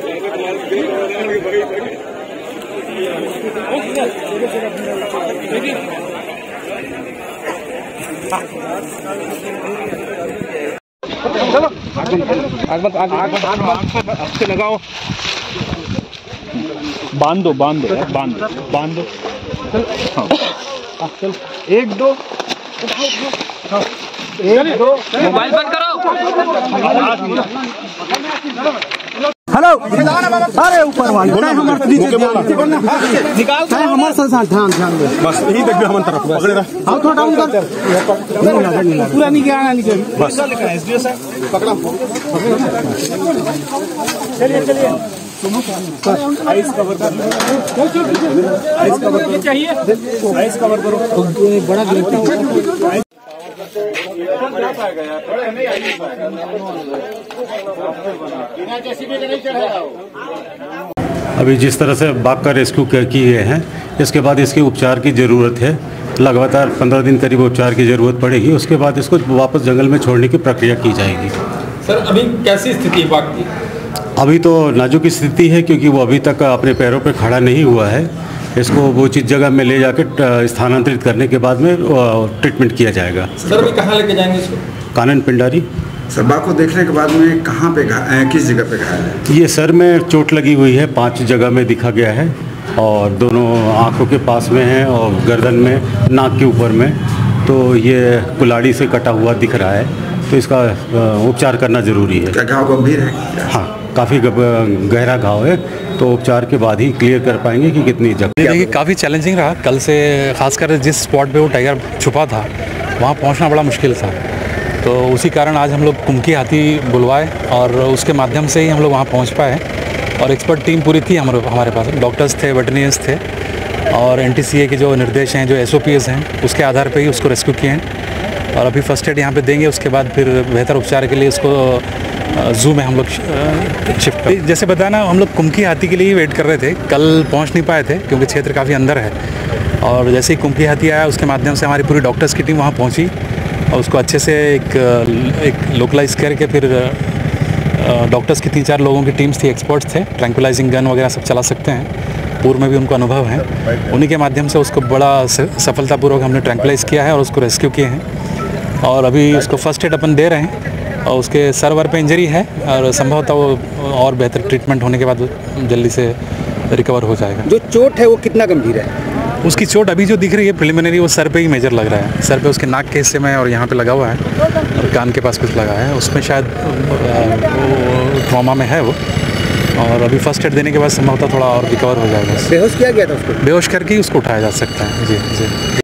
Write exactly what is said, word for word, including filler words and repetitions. चलो आग मत आग आग आग मत अच्छे लगाओ, बांध दो बांध दो बांध दो बांध दो। चल एक दो एक दो मोबाइल बंद करो। हेलो सारे ऊपर वाले हमारे संसार ध्यान ध्यान बस यही देखिए हमारे तरफ पकड़े रहा थोड़ा डाउन कर पूरा नहीं क्या बस पकड़ा। चलिए चलिए आइस कवर करो चाहिए आइस कवर करो बड़ा गिर क्या पाएगा यार थोड़े नहीं आई पाएगा बिना जेसीबी के नहीं चढ़ेगा। अभी जिस तरह से बाघ का रेस्क्यू किए गए हैं इसके बाद इसके उपचार की ज़रूरत है, लगातार पंद्रह दिन करीब उपचार की ज़रूरत पड़ेगी, उसके बाद इसको वापस जंगल में छोड़ने की प्रक्रिया की जाएगी। सर अभी कैसी स्थिति बाघ की? अभी तो नाजुक की स्थिति है क्योंकि वो अभी तक अपने पैरों पर खड़ा नहीं हुआ है, इसको वो चीज जगह में ले जाकर स्थानांतरित करने के बाद में ट्रीटमेंट किया जाएगा। सर भी कहाँ लेके जाएंगे इसको? कानन पेंडारी। सर बाघ को देखने के बाद में कहाँ पे किस जगह पे घायल है? ये सर में चोट लगी हुई है, पांच जगह में दिखा गया है और दोनों आँखों के पास में है और गर्दन में नाक के ऊपर में, तो ये कुल्हाड़ी से कटा हुआ दिख रहा है, तो इसका उपचार करना जरूरी है। क्या घाव गंभीर है? हाँ काफ़ी गहरा घाव है, तो उपचार के बाद ही क्लियर कर पाएंगे कि कितनी जगह। देखिए काफ़ी चैलेंजिंग रहा कल से, खासकर जिस स्पॉट पे वो टाइगर छुपा था वहाँ पहुँचना बड़ा मुश्किल था, तो उसी कारण आज हम लोग कुमकी हाथी बुलवाए और उसके माध्यम से ही हम लोग वहाँ पहुँच पाए और एक्सपर्ट टीम पूरी थी हमारे हमारे पास, डॉक्टर्स थे, वेटरनियंस थे और एनटीसीए के जो निर्देश हैं, जो एसओपीएस हैं, उसके आधार पर ही उसको रेस्क्यू किए हैं और अभी फर्स्ट एड यहाँ पर देंगे, उसके बाद फिर बेहतर उपचार के लिए उसको जू में हम लोग शिफ्ट। जैसे बताना हम लोग कुमकी हाथी के लिए ही वेट कर रहे थे, कल पहुंच नहीं पाए थे क्योंकि क्षेत्र काफ़ी अंदर है और जैसे ही कुमकी हाथी आया उसके माध्यम से हमारी पूरी डॉक्टर्स की टीम वहां पहुंची और उसको अच्छे से एक एक लोकलाइज करके फिर डॉक्टर्स की तीन चार लोगों की टीम्स थी, एक्सपर्ट्स थे, ट्रैंक्यूलाइज़िंग गन वगैरह सब चला सकते हैं, पूर्व में भी उनको अनुभव है, उन्हीं के माध्यम से उसको बड़ा सफलतापूर्वक हमने ट्रैंक्यूलाइज़ किया है और उसको रेस्क्यू किए हैं और अभी उसको फर्स्ट एड अपन दे रहे हैं और उसके सर वर पे इंजरी है और संभवतः वो और बेहतर ट्रीटमेंट होने के बाद जल्दी से रिकवर हो जाएगा। जो चोट है वो कितना गंभीर है? उसकी चोट अभी जो दिख रही है प्रिलिमिनरी वो सर पे ही मेजर लग रहा है, सर पे उसके नाक के हिस्से में और यहाँ पे लगा हुआ है और कान के पास कुछ लगा है, उसमें शायद ट्रॉमा में है वो और अभी फर्स्ट एड देने के बाद संभवतः थोड़ा और रिकवर हो जाएगा। बेहोश किया गया था उसको? बेहोश करके उसको उठाया जा सकता है। जी जी।